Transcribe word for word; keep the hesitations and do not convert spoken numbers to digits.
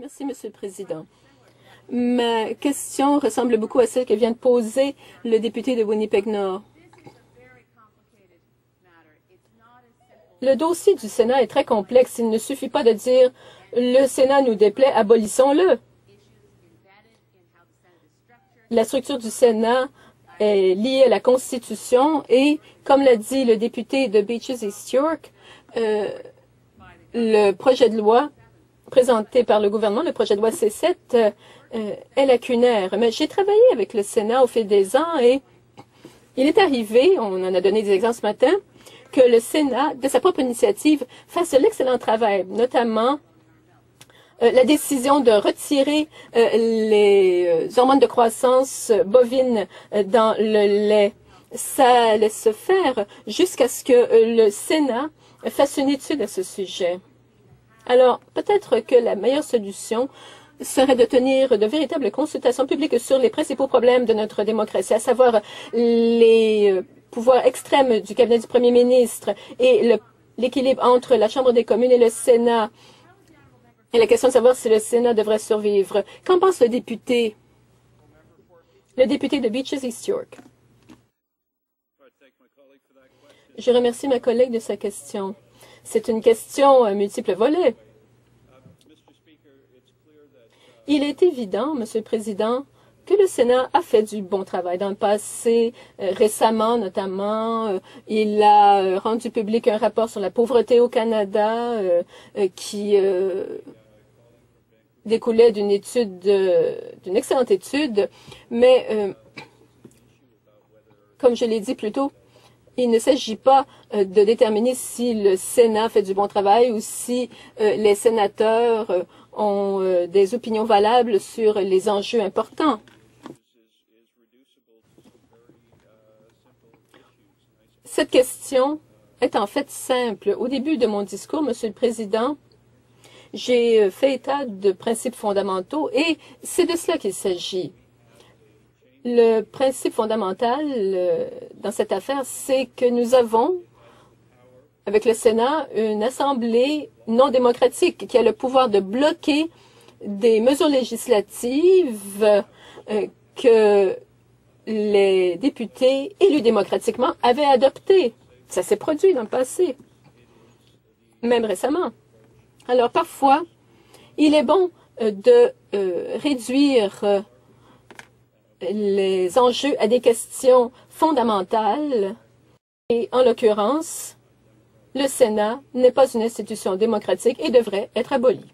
Merci, Monsieur le Président. Ma question ressemble beaucoup à celle que vient de poser le député de Winnipeg-Nord. Le dossier du Sénat est très complexe. Il ne suffit pas de dire « le Sénat nous déplaît, abolissons-le ». La structure du Sénat est liée à la Constitution et, comme l'a dit le député de Beaches—East York, euh, le projet de loi présenté par le gouvernement, le projet de loi C sept, euh, est lacunaire. Mais j'ai travaillé avec le Sénat au fil des ans et il est arrivé, on en a donné des exemples ce matin, que le Sénat, de sa propre initiative, fasse l'excellent travail, notamment euh, la décision de retirer euh, les hormones de croissance bovine euh, dans le lait. Ça laisse se faire jusqu'à ce que euh, le Sénat fasse une étude à ce sujet. Alors, peut-être que la meilleure solution serait de tenir de véritables consultations publiques sur les principaux problèmes de notre démocratie, à savoir les pouvoirs extrêmes du cabinet du Premier ministre et l'équilibre entre la Chambre des communes et le Sénat, et la question de savoir si le Sénat devrait survivre. Qu'en pense le député, le député de Beaches—East York? Je remercie ma collègue de sa question. C'est une question à multiples volets. Il est évident, Monsieur le Président, que le Sénat a fait du bon travail dans le passé. Euh, récemment, notamment, euh, il a euh, rendu public un rapport sur la pauvreté au Canada euh, euh, qui euh, découlait d'une étude, euh, d'une excellente étude. Mais, euh, comme je l'ai dit plus tôt, il ne s'agit pas euh, de déterminer si le Sénat fait du bon travail ou si euh, les sénateurs euh, ont euh, des opinions valables sur les enjeux importants. Cette question est en fait simple. Au début de mon discours, Monsieur le Président, j'ai fait état de principes fondamentaux et c'est de cela qu'il s'agit. Le principe fondamental euh, dans cette affaire, c'est que nous avons, avec le Sénat, une assemblée non démocratique qui a le pouvoir de bloquer des mesures législatives euh, que les députés élus démocratiquement avaient adoptées. Ça s'est produit dans le passé, même récemment. Alors parfois, il est bon euh, de euh, réduire euh, les enjeux à des questions fondamentales et, en l'occurrence, le Sénat n'est pas une institution démocratique et devrait être aboli.